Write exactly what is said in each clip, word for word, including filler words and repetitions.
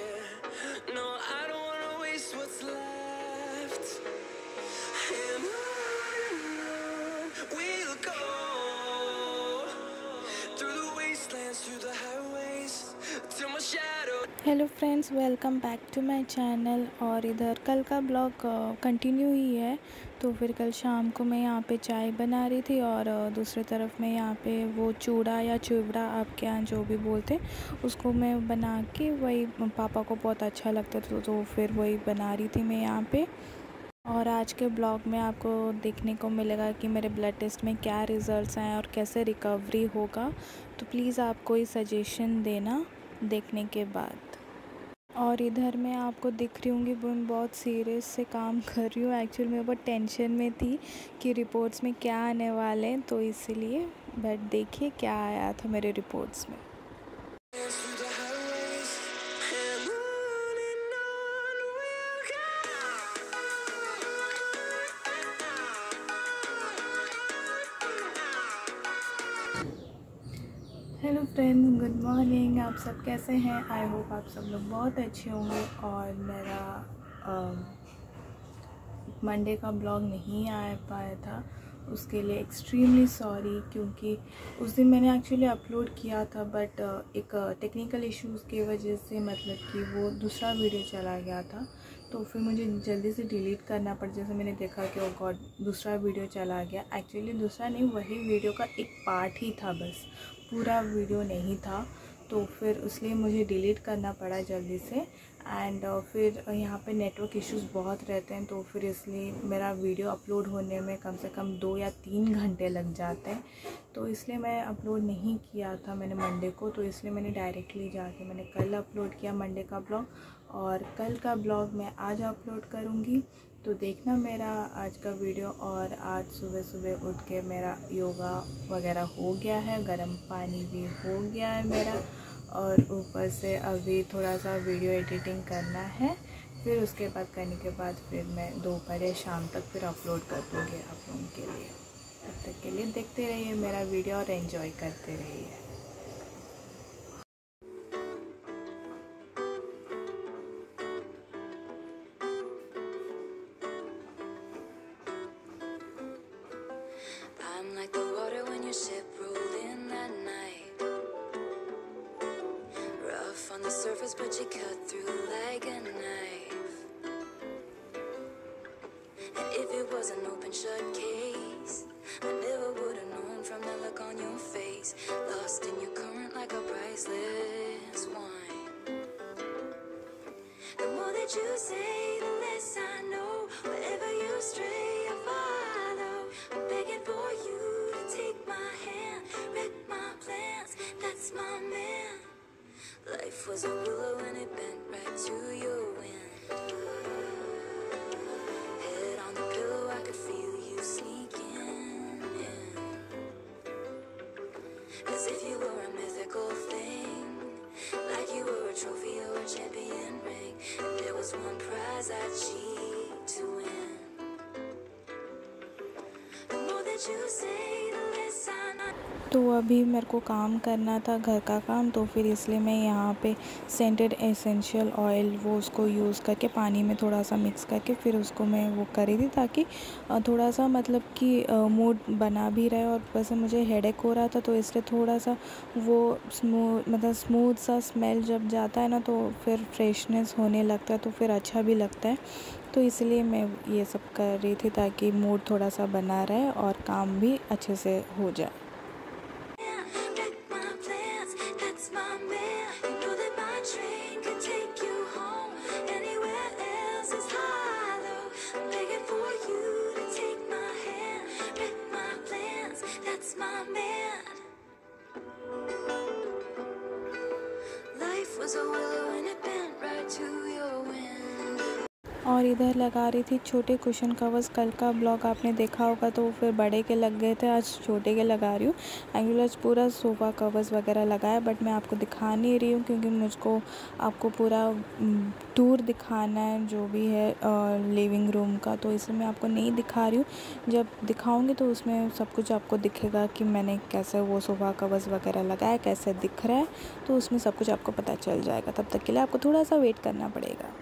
Yeah, no, I don't wanna waste what's left. And on we'll go, through the wastelands, through the highways, till my shadow. Hello friends, welcome back to my channel. और इधर कल का blog continue ही है। तो फिर कल शाम को मैं यहाँ पे चाय बना रही थी और दूसरी तरफ मैं यहाँ पे वो चूड़ा या चिवड़ा, आपके यहाँ जो भी बोलते, उसको मैं बना के, वही पापा को बहुत अच्छा लगता था तो फिर वही बना रही थी मैं यहाँ पे। और आज के ब्लॉग में आपको देखने को मिलेगा कि मेरे ब्लड टेस्ट में क्या रिज़ल्ट आए और कैसे रिकवरी होगा। तो प्लीज़ आप कोई सजेशन देना देखने के बाद। और इधर मैं आपको दिख रही हूँगी मैं बहुत सीरियस से काम कर रही हूँ। एक्चुअली मैं बहुत टेंशन में थी कि रिपोर्ट्स में क्या आने वाले हैं, तो इसीलिए। बट देखिए क्या आया था मेरे रिपोर्ट्स में। Hello friends, good morning. आप सब कैसे हैं? आई होप आप सब लोग बहुत अच्छे होंगे। और मेरा मंडे का ब्लॉग नहीं आ पाया था, उसके लिए एक्सट्रीमली सॉरी, क्योंकि उस दिन मैंने एक्चुअली अपलोड किया था बट एक टेक्निकल इश्यूज़ की वजह से, मतलब कि वो दूसरा वीडियो चला गया था, तो फिर मुझे जल्दी से डिलीट करना पड़ा। जैसे मैंने देखा कि ओ गॉड, दूसरा वीडियो चला गया। एक्चुअली दूसरा नहीं, वही वीडियो का एक पार्ट ही था, बस पूरा वीडियो नहीं था, तो फिर इसलिए मुझे डिलीट करना पड़ा जल्दी से। एंड फिर यहाँ पे नेटवर्क इश्यूज़ बहुत रहते हैं, तो फिर इसलिए मेरा वीडियो अपलोड होने में कम से कम दो या तीन घंटे लग जाते हैं, तो इसलिए मैं अपलोड नहीं किया था मैंने मंडे को। तो इसलिए मैंने डायरेक्टली जाके मैंने कल अपलोड किया मंडे का ब्लॉग, और कल का ब्लॉग मैं आज अपलोड करूँगी। तो देखना मेरा आज का वीडियो। और आज सुबह सुबह उठ के मेरा योगा वगैरह हो गया है, गर्म पानी भी हो गया है मेरा, और ऊपर से अभी थोड़ा सा वीडियो एडिटिंग करना है, फिर उसके बाद करने के बाद फिर मैं दोपहर या शाम तक फिर अपलोड कर दूँगी आप लोगों के लिए। तब तक के लिए देखते रहिए मेरा वीडियो और एंजॉय करते रहिए। I'm like the water when your ship rolled in that night. Rough on the surface, but you cut through like a knife. And if it was an open shut case, I never would have known from the look on your face. Lost in your current like a priceless wine. The more that you say, the less I know. Wherever you stray, I follow. I'm begging for you to take my hand, wreck my plans, that's my man. Life was a willow and it bent right to your wind. Head on the pillow, I could feel you sneaking in, as if you were a mythical thing, like you were a trophy or a champion ring. And there was one prize I'd cheat to win. तो अभी मेरे को काम करना था, घर का काम, तो फिर इसलिए मैं यहाँ पे सेंटेड एसेंशियल ऑयल, वो उसको यूज़ करके पानी में थोड़ा सा मिक्स करके फिर उसको मैं वो करी थी, ताकि थोड़ा सा मतलब कि मूड बना भी रहे। और वैसे मुझे हेडेक हो रहा था, तो इसलिए थोड़ा सा वो स्मूथ, मतलब स्मूथ सा स्मेल जब जाता है ना, तो फिर फ्रेशनेस होने लगता है, तो फिर अच्छा भी लगता है। तो इसलिए मैं ये सब कर रही थी ताकि मूड थोड़ा सा बना रहे और काम भी अच्छे से हो जाए। और और इधर लगा रही थी छोटे कुशन कवर्स। कल का ब्लॉग आपने देखा होगा तो फिर बड़े के लग गए थे, आज छोटे के लगा रही हूँ। एक्चुअली आज पूरा सोफ़ा कवर्स वगैरह लगाया बट मैं आपको दिखा नहीं रही हूँ क्योंकि मुझको आपको पूरा टूर दिखाना है जो भी है लिविंग रूम का, तो इसलिए मैं आपको नहीं दिखा रही हूँ। जब दिखाऊँगी तो उसमें सब कुछ आपको दिखेगा कि मैंने कैसे वो सोफ़ा कवर्स वगैरह लगाया, कैसे दिख रहा है, तो उसमें सब कुछ आपको पता चल जाएगा। तब तक के लिए आपको थोड़ा सा वेट करना पड़ेगा।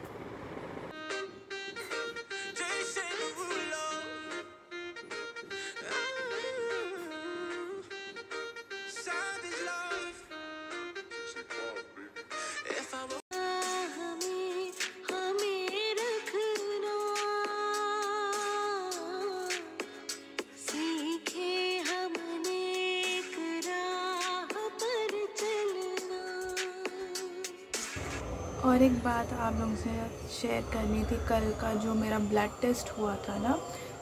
और एक बात आप लोगों से शेयर करनी थी, कल का जो मेरा ब्लड टेस्ट हुआ था ना,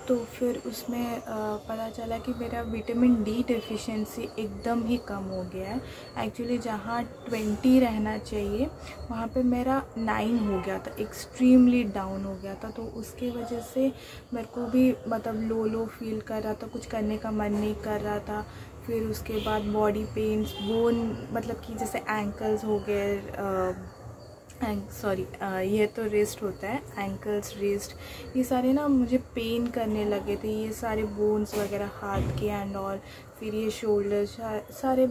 तो फिर उसमें पता चला कि मेरा विटामिन डी डेफिशिएंसी एकदम ही कम हो गया है। एक्चुअली जहाँ ट्वेंटी रहना चाहिए वहाँ पे मेरा नाइन हो गया था, एक्सट्रीमली डाउन हो गया था। तो उसके वजह से मेरे को भी मतलब लो लो फील कर रहा था, कुछ करने का मन नहीं कर रहा था। फिर उसके बाद बॉडी पेन्स, बोन मतलब कि जैसे एंकल्स हो गए, सॉरी ये तो रिस्ट होता है, एंकल्स, रिस्ट, ये सारे ना मुझे पेन करने लगे थे, ये सारे बोन्स वगैरह हाथ के एंड ऑल। फिर ये शोल्डर सारे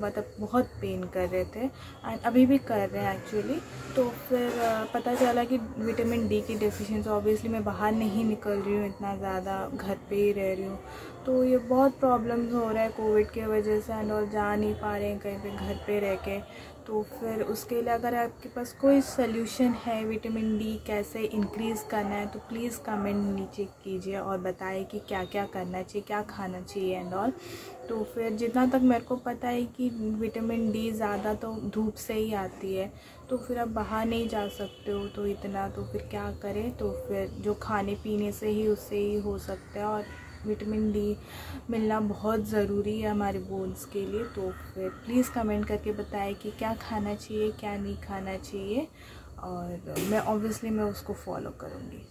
मतलब बहुत पेन कर रहे थे एंड अभी भी कर रहे हैं एक्चुअली। तो फिर पता चला कि विटामिन डी की डेफिशिएंसी। ऑब्वियसली मैं बाहर नहीं निकल रही हूँ इतना ज़्यादा, घर पे ही रह रही हूँ, तो ये बहुत प्रॉब्लम्स हो रहा है कोविड की वजह से एंड और जा नहीं पा रहे हैं कहीं पे घर पे रह के। तो फिर उसके लिए अगर आपके पास कोई सल्यूशन है विटामिन डी कैसे इंक्रीज़ करना है तो प्लीज़ कमेंट नीचे कीजिए और बताइए कि क्या क्या करना चाहिए, क्या खाना चाहिए एंड ऑल। तो फिर जितना तक मेरे को पता है कि विटामिन डी ज़्यादा तो धूप से ही आती है, तो फिर आप बाहर नहीं जा सकते हो तो इतना, तो फिर क्या करें, तो फिर जो खाने पीने से ही उससे ही हो सकता है। और विटामिन डी मिलना बहुत ज़रूरी है हमारे बोन्स के लिए। तो फिर प्लीज़ कमेंट करके बताएं कि क्या खाना चाहिए, क्या नहीं खाना चाहिए, और मैं ऑब्वियसली मैं उसको फॉलो करूँगी।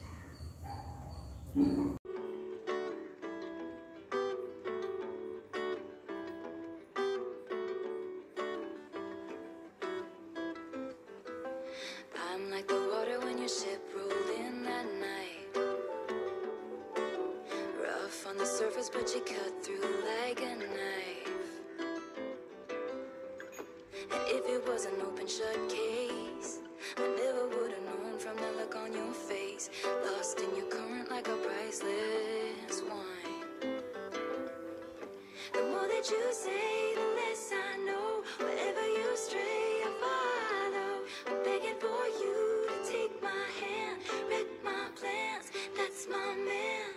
But you cut through like a knife, and if it was an open shut case, I never would have known from the look on your face, lost in your current like a priceless wine. The more that you say, the less I know. Wherever you stray, I follow. I'm begging for you to take my hand, wreck my plans, that's my man.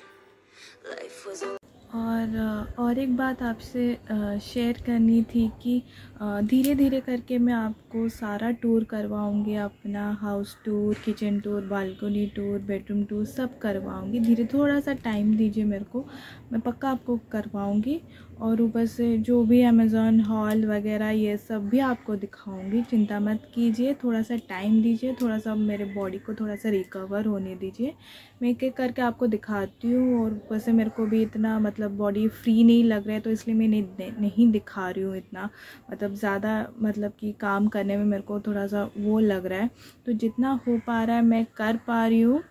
Life was a और और एक बात आपसे share करनी थी कि धीरे धीरे करके मैं आपको सारा टूर करवाऊंगी, अपना house tour, kitchen tour, balcony tour, bedroom tour सब करवाऊंगी। धीरे थोड़ा सा टाइम दीजिए मेरे को, मैं पक्का आपको करवाऊंगी। और ऊपर से जो भी अमेज़ॉन हॉल वगैरह ये सब भी आपको दिखाऊंगी, चिंता मत कीजिए। थोड़ा सा टाइम दीजिए, थोड़ा सा मेरे बॉडी को थोड़ा सा रिकवर होने दीजिए, मैं एक एक करके आपको दिखाती हूँ। और ऊपर से मेरे को भी इतना मतलब बॉडी फ्री नहीं लग रहा है तो इसलिए मैं नहीं, नहीं दिखा रही हूँ इतना, मतलब ज़्यादा मतलब कि काम करने में मेरे को थोड़ा सा वो लग रहा है। तो जितना हो पा रहा है मैं कर पा रही हूँ,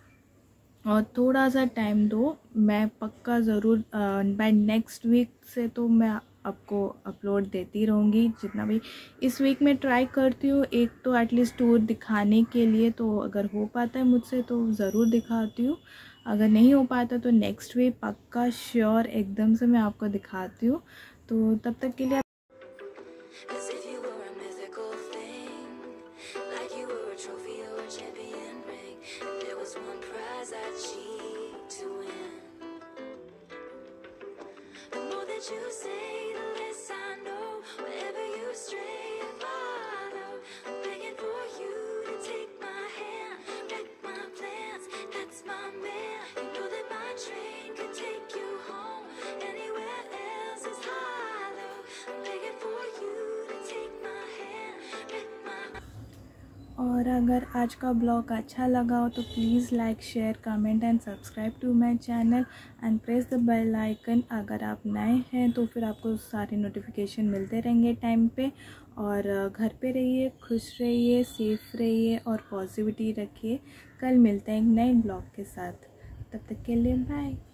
और थोड़ा सा टाइम दो, मैं पक्का ज़रूर बाय नेक्स्ट वीक से तो मैं आपको अपलोड देती रहूँगी जितना भी। इस वीक में ट्राई करती हूँ एक तो एटलीस्ट टूर दिखाने के लिए, तो अगर हो पाता है मुझसे तो ज़रूर दिखाती हूँ, अगर नहीं हो पाता तो नेक्स्ट वीक पक्का श्योर एकदम से मैं आपको दिखाती हूँ। तो तब तक के लिए you say the less I know, wherever you stray I follow, I'm begging for you to take my hand, wreck my plans, that's my man. You know that my train could take you home, anywhere else is hollow, I'm begging for you to take my hand, wreck my. और और अगर आज का blog अच्छा लगा हो तो please like share comment and subscribe to my channel and press the bell icon. अगर आप नए हैं तो फिर आपको सारे नोटिफिकेशन मिलते रहेंगे टाइम पे। और घर पे रहिए, खुश रहिए, सेफ रहिए और पॉजिटिविटी रखिए। कल मिलते हैं एक नए ब्लॉग के साथ, तब तक के लिए बाय।